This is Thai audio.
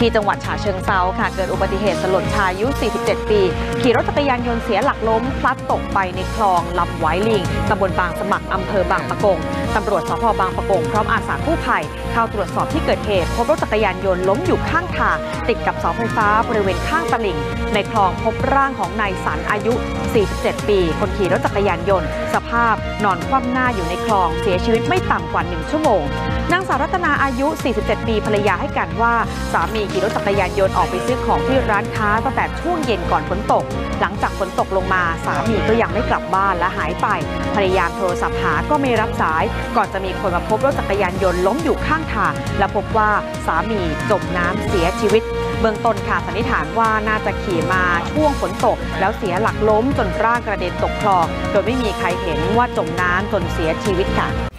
ที่จังหวัดฉะเชิงเทราค่ะเกิดอุบัติเหตุสลดชายอายุ 47 ปีขี่รถจักรยานยนต์เสียหลักล้มพลัดตกไปในคลองลำไว้ลิงตำบลบางสมัครอำเภอบางปะกงตำรวจสพบางปะกงพร้อมอาสากู้ภัยเข้าตรวจสอบที่เกิดเหตุพบรถจักรยานยนต์ล้มอยู่ข้างทางติดกับเสาไฟฟ้าบริเวณข้างตลิ่งในคลองพบร่างของนายสันอายุ47 ปีคนขี่รถจักรยานยนต์สภาพนอนคว่ำหน้าอยู่ในคลองเสียชีวิตไม่ต่ำกว่า1ชั่วโมงนางสาวรัตนาอายุ47 ปีภรรยาให้การว่าสามีขี่รถจักรยานยนต์ออกไปซื้อของที่ร้านค้าตั้งแต่ช่วงเย็นก่อนฝนตกหลังจากฝนตกลงมาสามีก็ยังไม่กลับบ้านและหายไปพยายามโทรศัพท์หาก็ไม่รับสายก่อนจะมีคนมาพบรถจักรยานยนต์ล้มอยู่ข้างทางและพบว่าสามีจมน้ำเสียชีวิตเบื้องต้นค่ะสันนิษฐานว่าน่าจะขี่มาช่วงฝนตกแล้วเสียหลักล้มจนร่างกระเด็นตกคลองโดยไม่มีใครเห็นว่าจมน้ำจนเสียชีวิตค่ะ